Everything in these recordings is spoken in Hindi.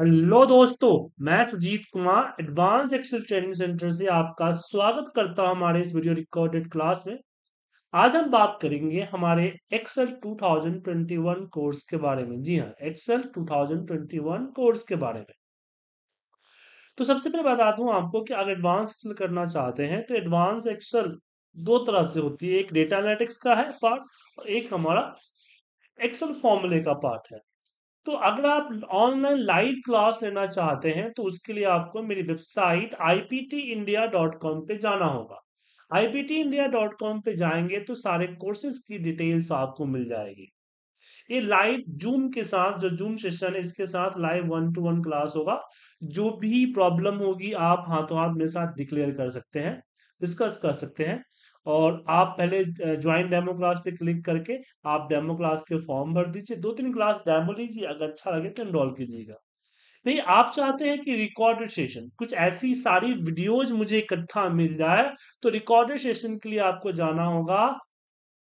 हेलो दोस्तों, मैं Sujeet Kumar advance Excel training centre से आपका स्वागत करता हूं हमारे इस वीडियो रिकॉर्डेड क्लास में। आज हम बात करेंगे हमारे एक्सेल 2021 कोर्स के बारे में। जी हां, एक्सेल 2021 कोर्स के बारे में। तो सबसे पहले बता दूं आपको कि अगर एडवांस एक्सेल करना चाहते हैं तो एडवांस एक्सेल दो तरह से होती है, एक डेटा एनालिटिक्स का है पार्ट और एक हमारा एक्सेल फॉर्मूले का पार्ट है। तो अगर आप ऑनलाइन लाइव क्लास लेना चाहते हैं तो उसके लिए आपको मेरी वेबसाइट IPTindia.com पे जाना होगा। IPTindia.com पे जाएंगे तो सारे कोर्सेज की डिटेल्स आपको मिल जाएगी। ये लाइव जूम के साथ, जो जूम सेशन है इसके साथ लाइव 1-to-1 क्लास होगा। जो भी प्रॉब्लम होगी आप हाथों हाथ मेरे साथ डिक्लेयर कर सकते हैं, डिस्कस कर सकते हैं। और आप पहले ज्वाइन डेमो क्लास पे क्लिक करके आप डेमो क्लास के फॉर्म भर दीजिए, 2-3 क्लास डेमो लीजिए, अगर अच्छा लगे तो एनरोल कीजिएगा। नहीं, आप चाहते हैं कि रिकॉर्डेड सेशन, कुछ ऐसी सारी वीडियोज मुझे इकट्ठा मिल जाए, तो रिकॉर्डेड सेशन के लिए आपको जाना होगा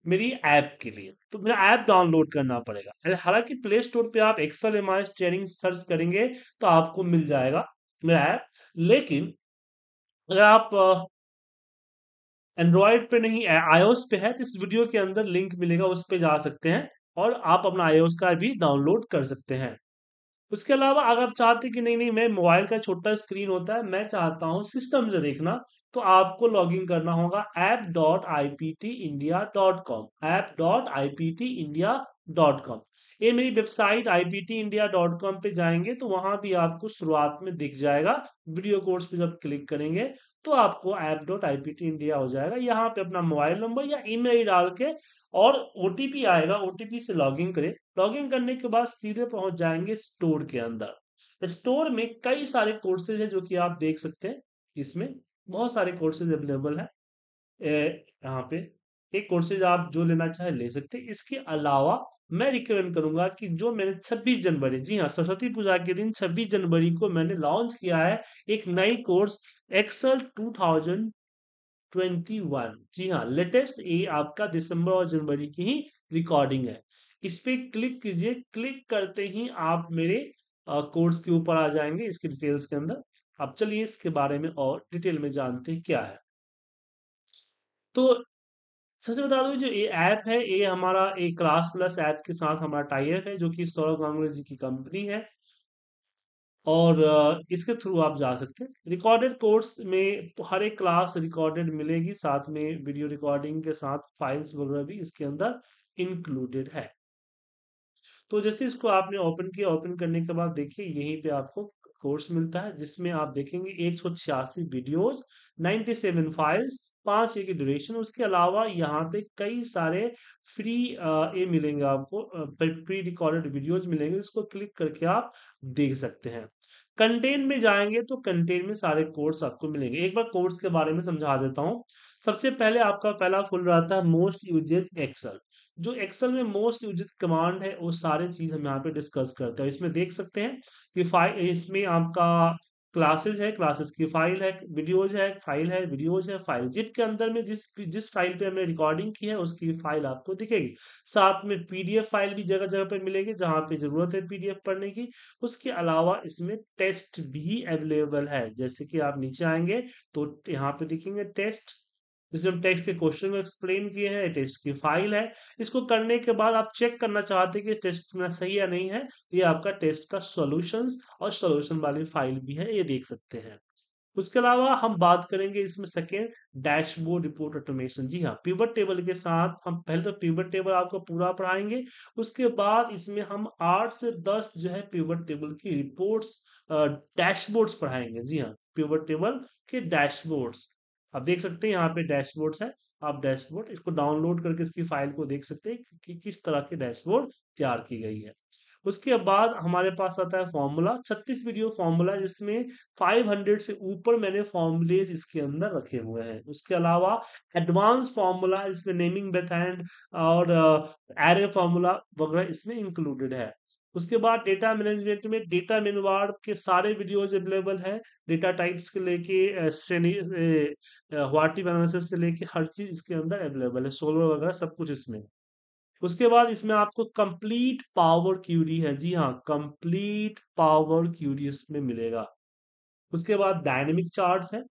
मेरी ऐप के लिए। तो मेरा ऐप डाउनलोड करना पड़ेगा। हालांकि प्ले स्टोर पे आप एक्सेल एमआईएस ट्रेनिंग सर्च करेंगे तो आपको मिल जाएगा मेरा ऐप। लेकिन अगर आप एंड्रॉयड पे नहीं आईओएस पे है तो इस वीडियो के अंदर लिंक मिलेगा, उस पे जा सकते हैं और आप अपना आईओएस का भी डाउनलोड कर सकते हैं। उसके अलावा अगर आप चाहते कि नहीं, मैं मोबाइल का छोटा स्क्रीन होता है, मैं चाहता हूं सिस्टम से देखना, तो आपको लॉगिन करना होगा app.iptindia.com app.iptindia.com। ये मेरी वेबसाइट IPTindia.com पे जाएंगे तो वहां भी आपको शुरुआत में दिख जाएगा। वीडियो कोर्स पे जब क्लिक करेंगे तो आपको app.iptindia हो जाएगा। यहाँ पे अपना मोबाइल नंबर या ईमेल डाल के और ओटीपी आएगा, ओटीपी से लॉगिन करें। लॉगिन करने के बाद सीधे पहुंच जाएंगे स्टोर के अंदर। स्टोर में कई सारे कोर्सेज है जो कि आप देख सकते हैं, इसमें बहुत सारे कोर्सेज अवेलेबल है। यहाँ पे एक कोर्सेज आप जो लेना चाहे ले सकते हैं। इसके अलावा मैं रिकमेंड करूंगा कि जो मैंने 26 जनवरी, जी हाँ, सरस्वती पूजा के दिन 26 जनवरी को मैंने लॉन्च किया है एक नई कोर्स एक्सेल 2021। जी हाँ, लेटेस्ट, ये आपका दिसंबर और जनवरी की ही रिकॉर्डिंग है। इस पे क्लिक कीजिए, क्लिक करते ही आप मेरे कोर्स के ऊपर आ जाएंगे इसके डिटेल्स के अंदर। अब चलिए इसके बारे में और डिटेल में जानते हैं क्या है। तो सबसे बता दूं, जो ये ऐप है ये हमारा एक क्लास प्लस ऐप के साथ हमारा टाई अप है, जो कि सौरभ गांगुली जी की कंपनी है और इसके थ्रू आप जा सकते हैं। रिकॉर्डेड कोर्स में हर एक क्लास रिकॉर्डेड मिलेगी, साथ में वीडियो रिकॉर्डिंग के साथ फाइल्स वगैरह भी इसके अंदर इंक्लूडेड है। तो जैसे इसको आपने ओपन किया, ओपन करने के बाद देखिए यहीं पे आपको कोर्स मिलता है, जिसमें आप देखेंगे 186 वीडियोज, 97 फाइल्स, 5 दिन की ड्यूरेशन। उसके अलावा यहाँ पे कई सारे फ्री ये मिलेंगे आपको, प्री रिकॉर्डेड वीडियोज मिलेंगे, इसको क्लिक करके आप देख सकते हैं। कंटेंट में जाएंगे तो कंटेंट में सारे कोर्स आपको मिलेंगे। एक बार कोर्स के बारे में समझा देता हूँ। सबसे पहले आपका पहला फुल रहता है मोस्ट यूजेड एक्सेल। जो एक्सेल में मोस्ट यूजेड कमांड है वो सारे चीज हम यहाँ पे डिस्कस करते हैं। इसमें देख सकते हैं कि फाइल, इसमें आपका क्लासेज है, क्लासेस की फाइल है, वीडियोज है, फाइल है, वीडियोज है, फाइल जिप के अंदर में जिस फाइल पे हमने रिकॉर्डिंग की है उसकी फाइल आपको दिखेगी। साथ में पीडीएफ फाइल भी जगह जगह पे मिलेगी जहां पे जरूरत है पीडीएफ पढ़ने की। उसके अलावा इसमें टेस्ट भी अवेलेबल है, जैसे कि आप नीचे आएंगे तो यहाँ पे देखेंगे टेस्ट, जिसमें हम टेस्ट के क्वेश्चन को एक्सप्लेन किए हैं। टेस्ट की फाइल है, इसको करने के बाद आप चेक करना चाहते हैं कि टेस्ट में सही या नहीं है, ये आपका टेस्ट का सॉल्यूशंस और सॉल्यूशन वाली फाइल भी है, ये देख सकते हैं। उसके अलावा हम बात करेंगे इसमें सेकेंड डैशबोर्ड रिपोर्ट ऑटोमेशन। जी हाँ, पिवट टेबल के साथ हम पहले तो पिवट टेबल आपको पूरा पढ़ाएंगे, उसके बाद इसमें हम 8 से 10 जो है पिवट टेबल की रिपोर्ट्स, डैशबोर्ड्स पढ़ाएंगे। जी हाँ, पिवट टेबल के डैशबोर्ड्स आप देख सकते हैं, यहाँ पे डैशबोर्ड्स है। आप डैशबोर्ड इसको डाउनलोड करके इसकी फाइल को देख सकते हैं कि किस तरह की डैशबोर्ड तैयार की गई है। उसके बाद हमारे पास आता है फॉर्मूला, 36 वीडियो फॉर्मूला, जिसमें 500 से ऊपर मैंने फॉर्मूले इसके अंदर रखे हुए हैं। उसके अलावा एडवांस फॉर्मूला, इसमें नेमिंग मेथड और एरे फॉर्मूला वगैरह इसमें इंक्लूडेड है। उसके बाद डेटा मैनेजमेंट में डेटा मेनू बार के सारे वीडियोज अवेलेबल है, डेटा टाइप्स के लेके व्हाट इफ एनालिसिस से लेके हर चीज इसके अंदर अवेलेबल है, सोलर वगैरह सब कुछ इसमें। उसके बाद इसमें आपको कंप्लीट पावर क्यूरी है, जी हाँ कंप्लीट पावर क्यूरी इसमें मिलेगा। उसके बाद डायनेमिक चार्ट्स है,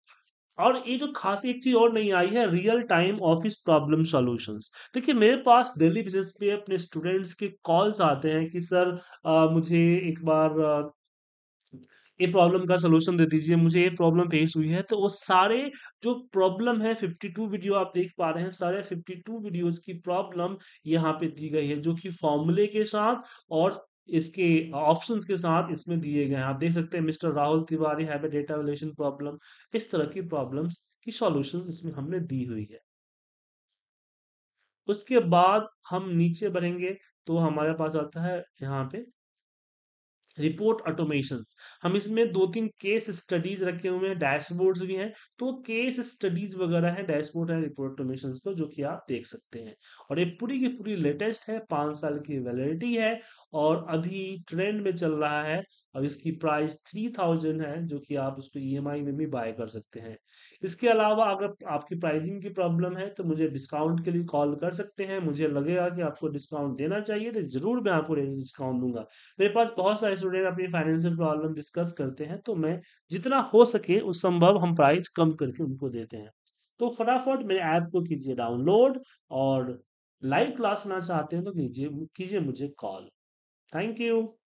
और ये जो खास एक चीज और नहीं आई है, real time office problem solutions. देखिए मेरे पास डेली बेसिस पे अपने स्टूडेंट्स के कॉल्स आते हैं कि सर मुझे एक बार ये प्रॉब्लम का सोल्यूशन दे दीजिए, मुझे ये प्रॉब्लम फेस हुई है। तो वो सारे जो प्रॉब्लम है 52 वीडियो आप देख पा रहे हैं, सारे 52 वीडियोज की प्रॉब्लम यहाँ पे दी गई है, जो कि फॉर्मूले के साथ और इसके ऑप्शंस के साथ इसमें दिए गए हैं। आप देख सकते हैं mister Rahul Tiwari have a data relation problem, इस तरह की प्रॉब्लम्स की सॉल्यूशंस इसमें हमने दी हुई है। उसके बाद हम नीचे बढ़ेंगे तो हमारे पास आता है यहाँ पे रिपोर्ट ऑटोमेशन। हम इसमें 2-3 केस स्टडीज रखे हुए हैं, डैशबोर्ड्स भी हैं, तो केस स्टडीज वगैरह है, डैशबोर्ड है रिपोर्ट ऑटोमेशन को, जो कि आप देख सकते हैं। और ये पूरी की पूरी लेटेस्ट है, 5 साल की वैलिडिटी है और अभी ट्रेंड में चल रहा है। अब इसकी प्राइस 3000 है, जो कि आप उसको EMI में भी बाय कर सकते हैं। इसके अलावा अगर आपकी प्राइसिंग की प्रॉब्लम है तो मुझे डिस्काउंट के लिए कॉल कर सकते हैं, मुझे लगेगा कि आपको डिस्काउंट देना चाहिए तो जरूर मैं आपको डिस्काउंट दूंगा। मेरे पास बहुत सारे स्टूडेंट अपनी फाइनेंशियल प्रॉब्लम डिस्कस करते हैं, तो मैं जितना हो सके उस संभव हम प्राइस कम करके उनको देते हैं। तो फटाफट मेरे ऐप को कीजिए डाउनलोड, और लाइव क्लास लेना चाहते हैं तो कीजिए मुझे कॉल। Thank you.